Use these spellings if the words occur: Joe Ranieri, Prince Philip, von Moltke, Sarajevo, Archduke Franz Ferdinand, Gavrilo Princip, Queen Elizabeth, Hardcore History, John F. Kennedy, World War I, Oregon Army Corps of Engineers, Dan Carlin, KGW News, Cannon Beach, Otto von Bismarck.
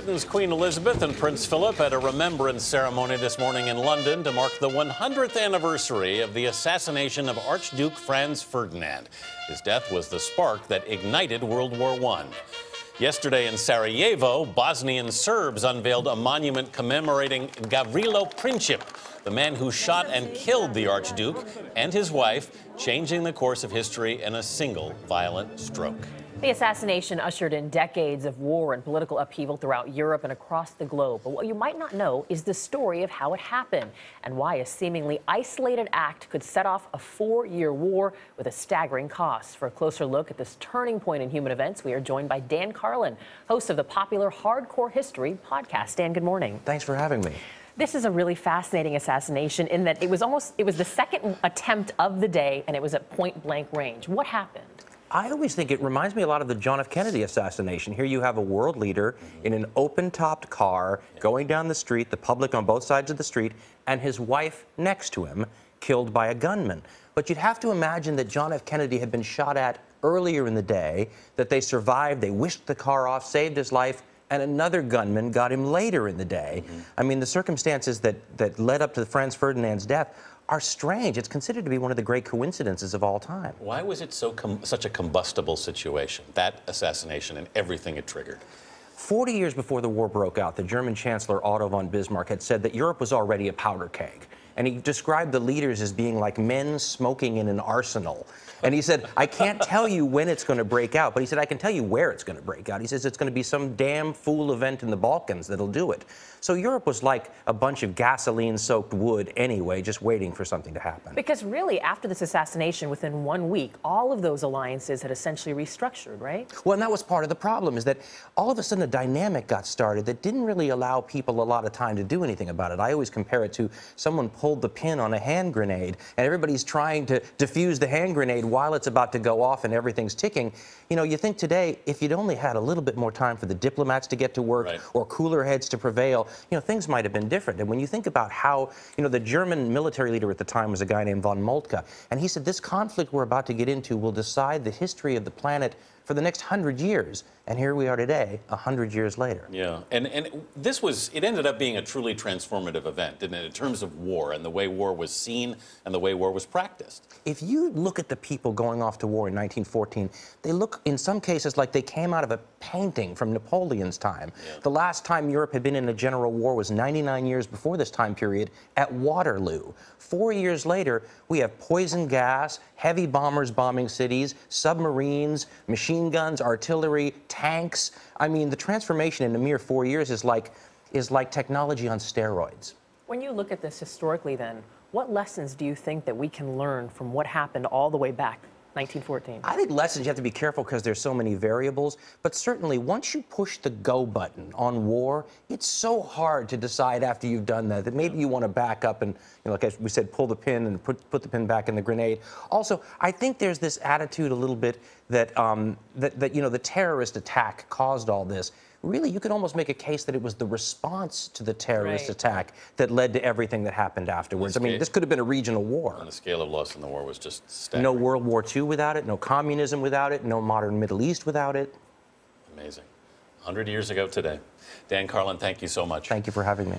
Britain's Queen Elizabeth and Prince Philip had a remembrance ceremony this morning in London to mark the 100th anniversary of the assassination of Archduke Franz Ferdinand. His death was the spark that ignited World War I. Yesterday in Sarajevo, Bosnian Serbs unveiled a monument commemorating Gavrilo Princip, the man who shot and killed the Archduke and his wife, changing the course of history in a single violent stroke. The assassination ushered in decades of war and political upheaval throughout Europe and across the globe. But what you might not know is the story of how it happened and why a seemingly isolated act could set off a four-year war with a staggering cost. For a closer look at this turning point in human events, we are joined by Dan Carlin, host of the popular Hardcore History podcast. Dan, good morning. Thanks for having me. This is a really fascinating assassination in that it was the second attempt of the day, and it was at point-blank range. What happened? I always think it reminds me a lot of the John F. Kennedy assassination. Here you have a world leader in an open-topped car going down the street, the public on both sides of the street, and his wife next to him, killed by a gunman. But you'd have to imagine that John F. Kennedy had been shot at earlier in the day, that they survived, they whisked the car off, saved his life, and another gunman got him later in the day. I mean, the circumstances that led up to Franz Ferdinand's death are strange. It's considered to be one of the great coincidences of all time. Why was it such a combustible situation, that assassination and everything it triggered? 40 years before the war broke out, the German Chancellor Otto von Bismarck had said that Europe was already a powder keg. And he described the leaders as being like men smoking in an arsenal. And he said, I can't tell you when it's going to break out, but he said, I can tell you where it's going to break out. He says, it's going to be some damn fool event in the Balkans that'll do it. So Europe was like a bunch of gasoline-soaked wood anyway, just waiting for something to happen. Because really, after this assassination, within 1 week, all of those alliances had essentially restructured, right? Well, and that was part of the problem, is that all of a sudden a dynamic got started that didn't really allow people a lot of time to do anything about it. I always compare it to someone pulled the pin on a hand grenade, and everybody's trying to defuse the hand grenade while it's about to go off and everything's ticking. You know, you think today, if you'd only had a little bit more time for the diplomats to get to work, right, or cooler heads to prevail, you know, things might have been different. And when you think about how, you know, the German military leader at the time was a guy named von Moltke, and he said, this conflict we're about to get into will decide the history of the planet for the next 100 years. And here we are today, 100 years later. Yeah, and this was, it ended up being a truly transformative event, didn't it, in terms of war and the way war was seen and the way war was practiced. If you look at the people going off to war in 1914, they look in some cases like they came out of a painting from Napoleon's time. Yeah. The last time Europe had been in a general war was 99 years before this time period at Waterloo. 4 years later, we have poison gas, heavy bombers bombing cities, submarines, machine guns, artillery, tanks. I mean, the transformation in a mere 4 years is like technology on steroids. When you look at this historically, then, what lessons do you think that we can learn from what happened all the way back 1914? I think lessons, you have to be careful because there's so many variables, but certainly once you push the go button on war, it's so hard to decide after you've done that maybe you want to back up and, you know, like we said, pull the pin and put the pin back in the grenade. Also, I think there's this attitude a little bit that, you know, the terrorist attack caused all this. Really, you could almost make a case that it was the response to the terrorist attack that led to everything that happened afterwards. I mean, this could have been a regional war. And the scale of loss in the war was just staggering. No World War II without it, no communism without it, no modern Middle East without it. Amazing. 100 years ago today. Dan Carlin, thank you so much. Thank you for having me.